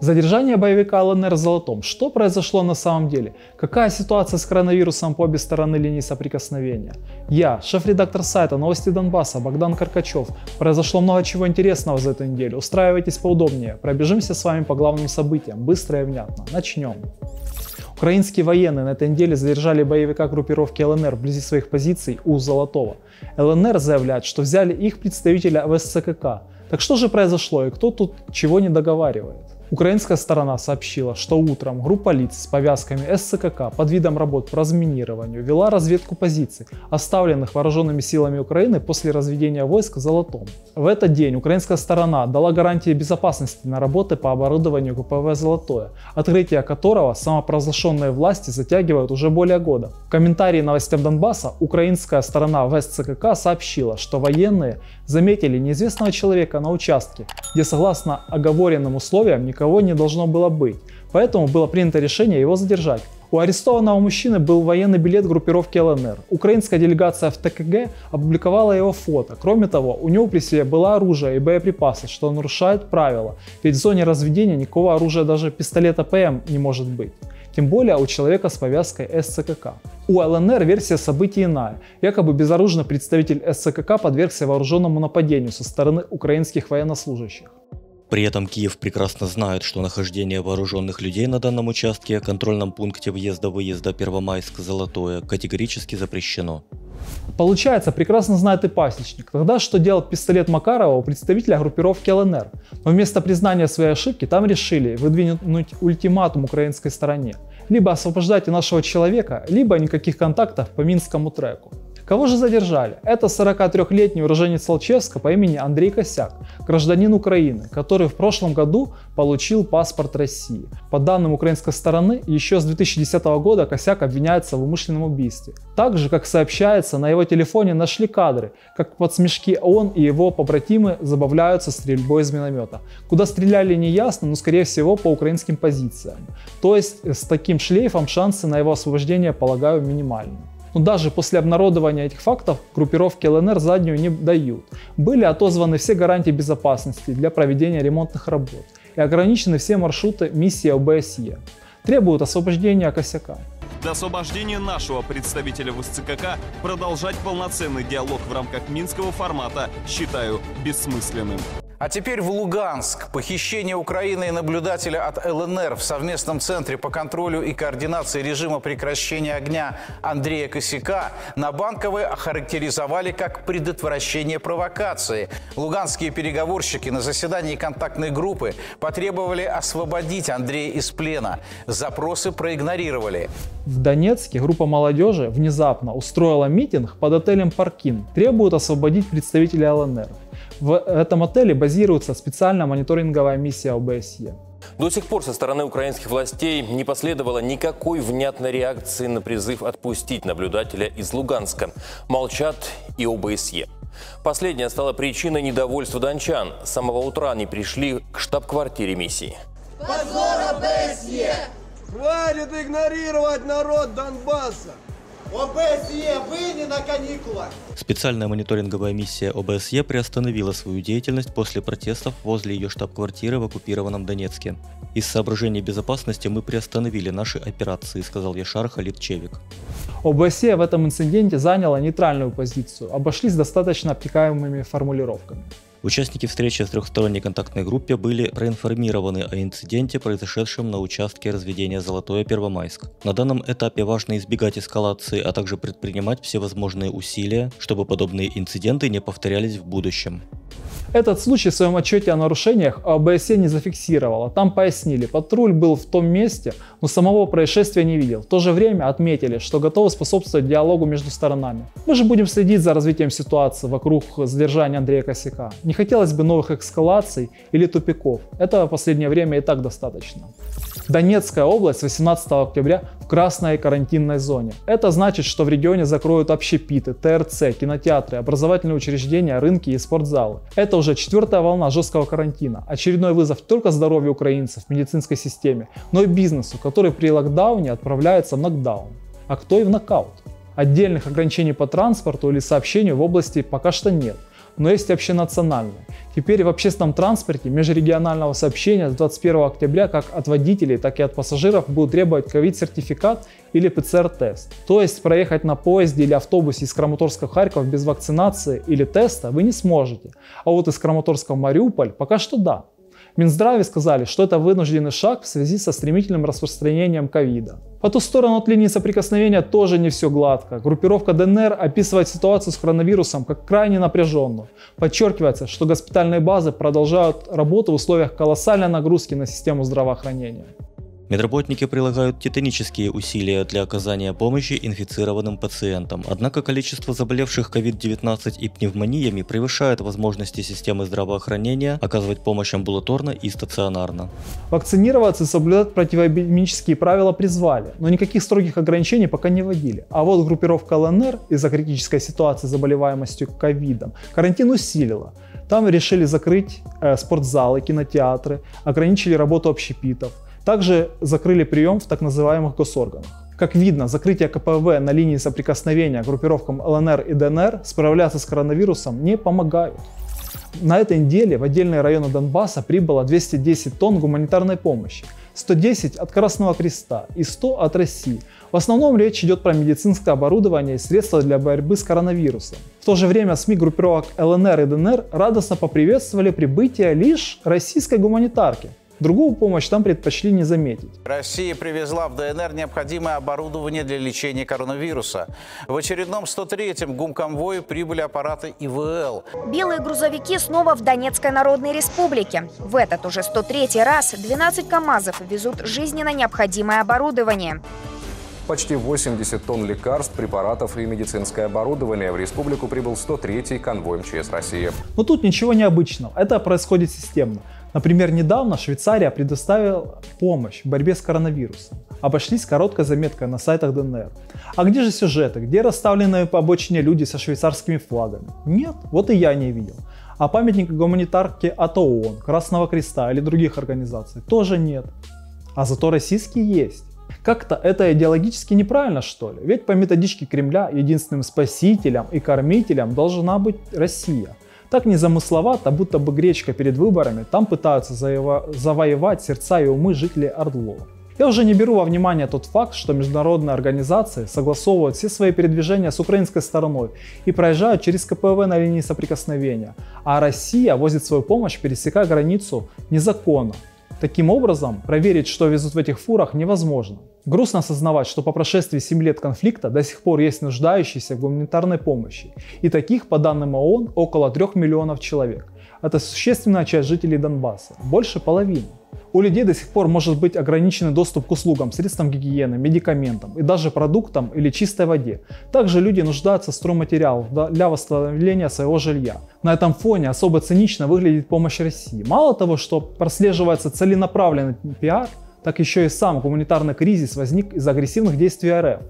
Задержание боевика ЛНР в Золотом. Что произошло на самом деле? Какая ситуация с коронавирусом по обе стороны линии соприкосновения? Я, шеф-редактор сайта «Новости Донбасса» Богдан Каркачев. Произошло много чего интересного за эту неделю. Устраивайтесь поудобнее. Пробежимся с вами по главным событиям. Быстро и внятно. Начнем. Украинские военные на этой неделе задержали боевика группировки ЛНР вблизи своих позиций у Золотого. ЛНР заявляет, что взяли их представителя в СЦКК. Так что же произошло и кто тут чего не договаривает? Украинская сторона сообщила, что утром группа лиц с повязками СЦКК под видом работ по разминированию вела разведку позиций, оставленных вооруженными силами Украины после разведения войск в Золотом. В этот день украинская сторона дала гарантии безопасности на работы по оборудованию КПВВ «Золотое», открытие которого самопровозглашенные власти затягивают уже более года. В комментарии новостям Донбасса украинская сторона в СЦКК сообщила, что военные заметили неизвестного человека на участке, где согласно оговоренным условиям никого не должно было быть, поэтому было принято решение его задержать. У арестованного мужчины был военный билет группировки ЛНР. Украинская делегация в ТКГ опубликовала его фото. Кроме того, у него при себе было оружие и боеприпасы, что нарушает правила, ведь в зоне разведения никакого оружия, даже пистолета ПМ, не может быть. Тем более у человека с повязкой СЦКК. У ЛНР версия событий иная. Якобы безоружный представитель СЦКК подвергся вооруженному нападению со стороны украинских военнослужащих. При этом Киев прекрасно знает, что нахождение вооруженных людей на данном участке, контрольном пункте въезда-выезда Первомайск-Золотое, категорически запрещено. Получается, прекрасно знает и пасечник. Тогда что делать пистолет Макарова у представителя группировки ЛНР? Но вместо признания своей ошибки там решили выдвинуть ультиматум украинской стороне. Либо освобождайте нашего человека, либо никаких контактов по минскому треку. Кого же задержали? Это 43-летний уроженец Олчевска по имени Андрей Косяк, гражданин Украины, который в прошлом году получил паспорт России. По данным украинской стороны, еще с 2010 года Косяк обвиняется в умышленном убийстве. Также, как сообщается, на его телефоне нашли кадры, как под смешки он и его побратимы забавляются стрельбой из миномета. Куда стреляли, не ясно, но скорее всего по украинским позициям. То есть с таким шлейфом шансы на его освобождение, полагаю, минимальны. Но даже после обнародования этих фактов группировки ЛНР заднюю не дают. Были отозваны все гарантии безопасности для проведения ремонтных работ и ограничены все маршруты миссии ОБСЕ. Требуют освобождения Косяка. До освобождения нашего представителя в СЦКК продолжать полноценный диалог в рамках минского формата считаю бессмысленным. А теперь в Луганск. Похищение Украины и наблюдателя от ЛНР в совместном центре по контролю и координации режима прекращения огня Андрея Косяка на Банковой охарактеризовали как предотвращение провокации. Луганские переговорщики на заседании контактной группы потребовали освободить Андрея из плена. Запросы проигнорировали. В Донецке группа молодежи внезапно устроила митинг под отелем «Паркин». Требуют освободить представителей ЛНР. В этом отеле базируется специальная мониторинговая миссия ОБСЕ. До сих пор со стороны украинских властей не последовало никакой внятной реакции на призыв отпустить наблюдателя из Луганска. Молчат и ОБСЕ. Последняя стала причиной недовольства дончан. С самого утра они пришли к штаб-квартире миссии. Позор ОБСЕ! Хватит игнорировать народ Донбасса! ОБСЕ, вы не на каникулах! Специальная мониторинговая миссия ОБСЕ приостановила свою деятельность после протестов возле ее штаб-квартиры в оккупированном Донецке. «Из соображений безопасности мы приостановили наши операции», — сказал Яшар Халит Чевик. ОБСЕ в этом инциденте заняло нейтральную позицию, обошлись достаточно обтекаемыми формулировками. Участники встречи в трехсторонней контактной группе были проинформированы о инциденте, произошедшем на участке разведения Золотое Первомайск. На данном этапе важно избегать эскалации, а также предпринимать всевозможные усилия, чтобы подобные инциденты не повторялись в будущем. Этот случай в своем отчете о нарушениях ОБСЕ не зафиксировала. Там пояснили, патруль был в том месте, но самого происшествия не видел. В то же время отметили, что готовы способствовать диалогу между сторонами. Мы же будем следить за развитием ситуации вокруг задержания Андрея Косяка. Не хотелось бы новых эскалаций или тупиков. Этого в последнее время и так достаточно. Донецкая область 18 октября в красной карантинной зоне. Это значит, что в регионе закроют общепиты, ТРЦ, кинотеатры, образовательные учреждения, рынки и спортзалы. Это уже 4-я волна жесткого карантина. Очередной вызов не только здоровью украинцев, медицинской системе, но и бизнесу, который при локдауне отправляется в нокдаун. А кто и в нокаут? Отдельных ограничений по транспорту или сообщению в области пока что нет. но есть общенациональные. Теперь в общественном транспорте межрегионального сообщения с 21 октября как от водителей, так и от пассажиров будут требовать ковид-сертификат или ПЦР-тест. То есть проехать на поезде или автобусе из Краматорска в Харьков без вакцинации или теста вы не сможете, а вот из Краматорска в Мариуполь пока что да. В Минздраве сказали, что это вынужденный шаг в связи со стремительным распространением ковида. По ту сторону от линии соприкосновения тоже не все гладко. Группировка ДНР описывает ситуацию с коронавирусом как крайне напряженную. Подчеркивается, что госпитальные базы продолжают работу в условиях колоссальной нагрузки на систему здравоохранения. Медработники прилагают титанические усилия для оказания помощи инфицированным пациентам. Однако количество заболевших COVID-19 и пневмониями превышает возможности системы здравоохранения оказывать помощь амбулаторно и стационарно. Вакцинироваться и соблюдать противоэпидемические правила призвали, но никаких строгих ограничений пока не вводили. А вот группировка ЛНР из-за критической ситуации с заболеваемостью ковидом карантин усилила. Там решили закрыть спортзалы, кинотеатры, ограничили работу общепитов. Также закрыли прием в так называемых госорганах. Как видно, закрытие КПВВ на линии соприкосновения группировкам ЛНР и ДНР справляться с коронавирусом не помогают. На этой неделе в отдельные районы Донбасса прибыло 210 тонн гуманитарной помощи, 110 от Красного Креста и 100 от России. В основном речь идет про медицинское оборудование и средства для борьбы с коронавирусом. В то же время СМИ группировок ЛНР и ДНР радостно поприветствовали прибытие лишь российской гуманитарки. Другую помощь там предпочли не заметить. Россия привезла в ДНР необходимое оборудование для лечения коронавируса. В очередном 103-м гумконвою прибыли аппараты ИВЛ. Белые грузовики снова в Донецкой Народной Республике. В этот уже 103-й раз 12 КАМАЗов везут жизненно необходимое оборудование. Почти 80 тонн лекарств, препаратов и медицинское оборудование. В республику прибыл 103-й конвой МЧС России. Но тут ничего необычного. Это происходит системно. Например, недавно Швейцария предоставила помощь в борьбе с коронавирусом. Обошлись короткой заметкой на сайтах ДНР. А где же сюжеты, где расставленные по обочине люди со швейцарскими флагами? Нет, вот и я не видел. А памятника гуманитарки от ООН, Красного Креста или других организаций тоже нет. А зато российские есть. Как-то это идеологически неправильно, что ли? Ведь по методичке Кремля единственным спасителем и кормителем должна быть Россия. Так незамысловато, будто бы гречка перед выборами, там пытаются завоевать сердца и умы жителей ОРДЛО. Я уже не беру во внимание тот факт, что международные организации согласовывают все свои передвижения с украинской стороной и проезжают через КПВВ на линии соприкосновения, а Россия возит свою помощь, пересекая границу незаконно. Таким образом, проверить, что везут в этих фурах, невозможно. Грустно осознавать, что по прошествии 7 лет конфликта до сих пор есть нуждающиеся в гуманитарной помощи. И таких, по данным ООН, около 3 миллионов человек. Это существенная часть жителей Донбасса, больше половины. У людей до сих пор может быть ограниченный доступ к услугам, средствам гигиены, медикаментам и даже продуктам или чистой воде. Также люди нуждаются в стройматериалах для восстановления своего жилья. На этом фоне особо цинично выглядит помощь России. Мало того, что прослеживается целенаправленный пиар, так еще и сам гуманитарный кризис возник из-за агрессивных действий РФ.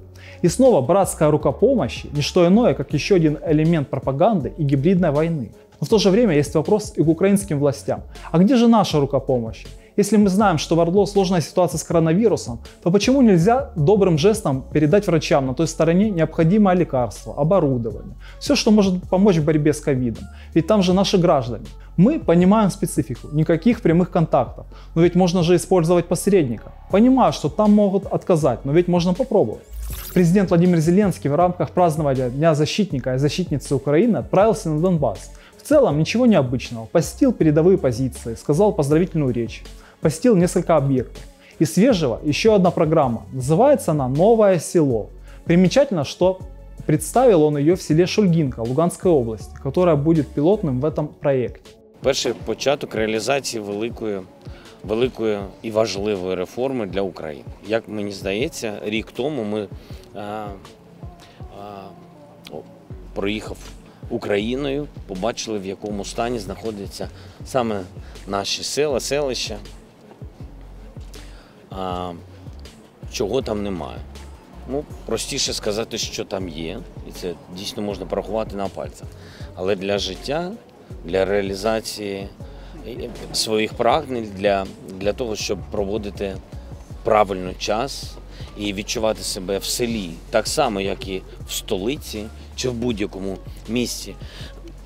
И снова братская рука помощи – не что иное, как еще один элемент пропаганды и гибридной войны. Но в то же время есть вопрос и к украинским властям. А где же наша рука помощи? Если мы знаем, что в ОРДЛО сложная ситуация с коронавирусом, то почему нельзя добрым жестом передать врачам на той стороне необходимое лекарство, оборудование, все, что может помочь в борьбе с ковидом? Ведь там же наши граждане. Мы понимаем специфику, никаких прямых контактов, но ведь можно же использовать посредника. Понимаю, что там могут отказать, но ведь можно попробовать. Президент Владимир Зеленский в рамках празднования Дня защитника и защитницы Украины отправился на Донбасс. В целом ничего необычного, посетил передовые позиции, сказал поздравительную речь. Посетил несколько объектов. И свежего еще одна программа. Называется она «Новое село». Примечательно, что представил он ее в селе Шульгинка Луганской области, которая будет пилотным в этом проекте. Перший початок реалізації великої і важливої реформи для України. Як мені здається, рік тому ми проїхав Україною, побачили, в якому стані знаходяться саме наші села, селища, чого там немає. Ну, простіше сказати, що там є, і це дійсно можна порахувати на пальцях. Але для життя, для реалізації своїх прагнень, для того, щоб проводити правильно час і відчувати себе в селі, так само, як і в столиці, чи в будь-якому місці.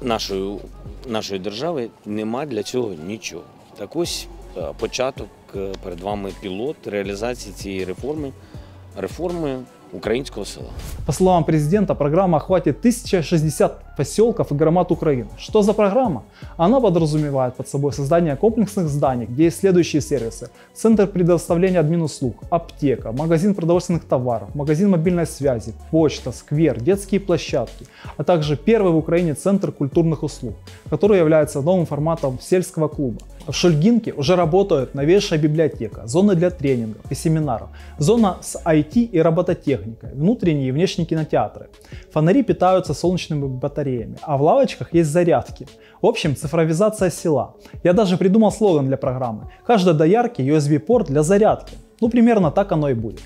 нашої держави немає для цього нічого. Так ось початок перед вами пілот реалізації цієї реформи украинского села. По словам президента, программа охватит 1060 поселков и громад Украины. Что за программа? Она подразумевает под собой создание комплексных зданий, где есть следующие сервисы: центр предоставления админуслуг, аптека, магазин продовольственных товаров, магазин мобильной связи, почта, сквер, детские площадки, а также первый в Украине центр культурных услуг, который является новым форматом сельского клуба. В Шульгинке уже работают новейшая библиотека, зоны для тренингов и семинаров, зона с IT и робототехникой, внутренние и внешние кинотеатры. Фонари питаются солнечными батареями, а в лавочках есть зарядки. В общем, цифровизация села. Я даже придумал слоган для программы: «Каждой доярке USB-порт для зарядки». Ну, примерно так оно и будет.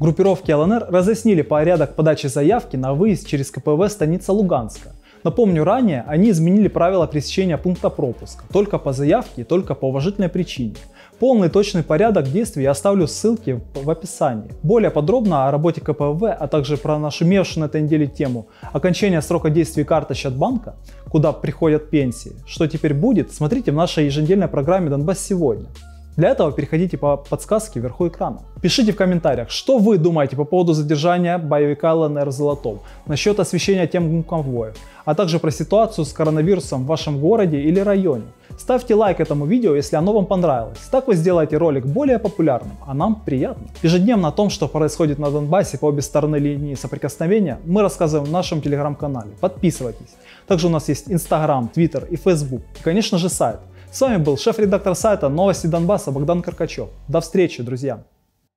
Группировки ЛНР разъяснили порядок подачи заявки на выезд через КПВВ «Станица Луганская». Напомню, ранее они изменили правила пресечения пункта пропуска только по заявке и только по уважительной причине. Полный точный порядок действий я оставлю ссылки в описании. Более подробно о работе КПВВ, а также про нашумевшую на этой неделе тему окончания срока действия карточек от банка, куда приходят пенсии, что теперь будет, смотрите в нашей еженедельной программе «Донбасс сегодня». Для этого переходите по подсказке вверху экрана. Пишите в комментариях, что вы думаете по поводу задержания боевика ЛНР в Золотом, насчет освещения тем конвоев, а также про ситуацию с коронавирусом в вашем городе или районе. Ставьте лайк этому видео, если оно вам понравилось. Так вы сделаете ролик более популярным, а нам приятно. Ежедневно о том, что происходит на Донбассе по обе стороны линии соприкосновения, мы рассказываем в нашем телеграм-канале. Подписывайтесь. Также у нас есть Инстаграм, Твиттер и Фейсбук. И, конечно же, сайт. С вами был шеф-редактор сайта «Новости Донбасса» Богдан Каркачев. До встречи, друзья!